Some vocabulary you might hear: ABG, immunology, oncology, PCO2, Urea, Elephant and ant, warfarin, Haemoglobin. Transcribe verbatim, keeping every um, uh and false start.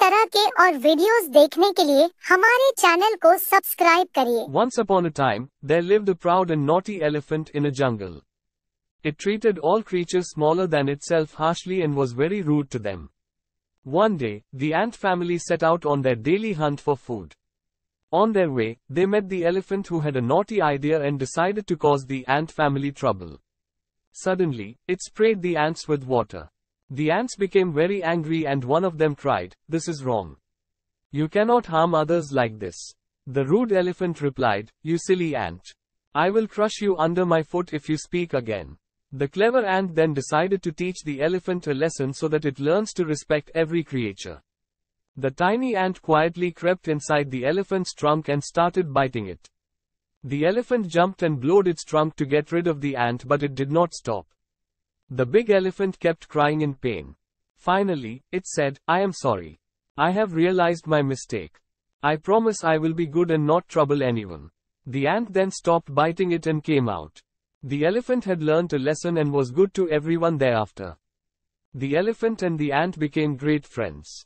तरह के और वीडियोस देखने के लिए हमारे चैनल को सब्सक्राइब करिए। Once upon a time, there lived a proud and naughty elephant in a jungle. It treated all creatures smaller than itself harshly and was very rude to them. One day, the ant family set out on their daily hunt for food. On their way, they met the elephant who had a naughty idea and decided to cause the ant family trouble. Suddenly, it sprayed the ants with water. The ants became very angry and one of them cried, "This is wrong. You cannot harm others like this." The rude elephant replied, "You silly ant. I will crush you under my foot if you speak again." The clever ant then decided to teach the elephant a lesson so that it learns to respect every creature. The tiny ant quietly crept inside the elephant's trunk and started biting it. The elephant jumped and blowed its trunk to get rid of the ant, but it did not stop. The big elephant kept crying in pain. Finally, it said, "I am sorry. I have realized my mistake. I promise I will be good and not trouble anyone." The ant then stopped biting it and came out. The elephant had learnt a lesson and was good to everyone thereafter. The elephant and the ant became great friends.